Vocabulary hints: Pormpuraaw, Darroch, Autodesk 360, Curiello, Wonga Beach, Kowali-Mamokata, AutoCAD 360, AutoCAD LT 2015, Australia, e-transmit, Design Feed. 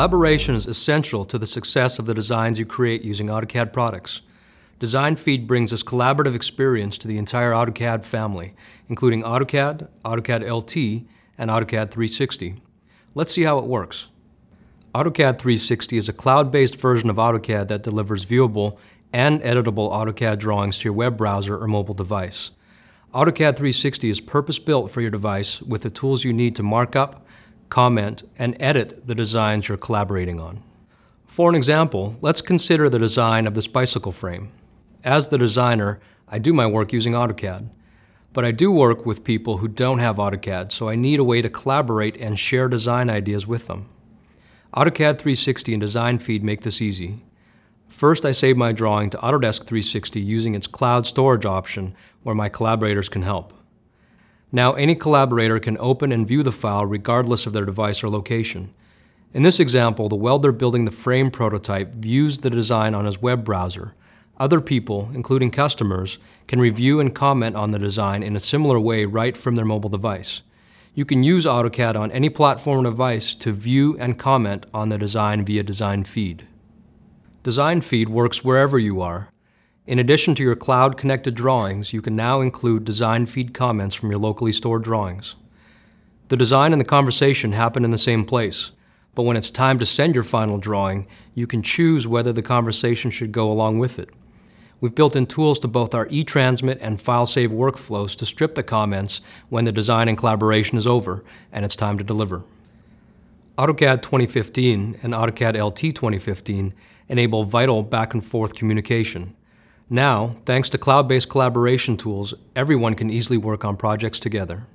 Collaboration is essential to the success of the designs you create using AutoCAD products. Design Feed brings this collaborative experience to the entire AutoCAD family, including AutoCAD, AutoCAD LT, and AutoCAD 360. Let's see how it works. AutoCAD 360 is a cloud-based version of AutoCAD that delivers viewable and editable AutoCAD drawings to your web browser or mobile device. AutoCAD 360 is purpose-built for your device with the tools you need to mark up, comment, and edit the designs you're collaborating on. For an example, let's consider the design of this bicycle frame. As the designer, I do my work using AutoCAD, but I do work with people who don't have AutoCAD, so I need a way to collaborate and share design ideas with them. AutoCAD 360 and Design Feed make this easy. First, I save my drawing to Autodesk 360 using its cloud storage option where my collaborators can help. Now, any collaborator can open and view the file regardless of their device or location. In this example, the welder building the frame prototype views the design on his web browser. Other people, including customers, can review and comment on the design in a similar way right from their mobile device. You can use AutoCAD on any platform or device to view and comment on the design via Design Feed. Design Feed works wherever you are. In addition to your cloud-connected drawings, you can now include Design Feed comments from your locally stored drawings. The design and the conversation happen in the same place, but when it's time to send your final drawing, you can choose whether the conversation should go along with it. We've built in tools to both our e-transmit and file save workflows to strip the comments when the design and collaboration is over and it's time to deliver. AutoCAD 2015 and AutoCAD LT 2015 enable vital back-and-forth communication. Now, thanks to cloud-based collaboration tools, everyone can easily work on projects together.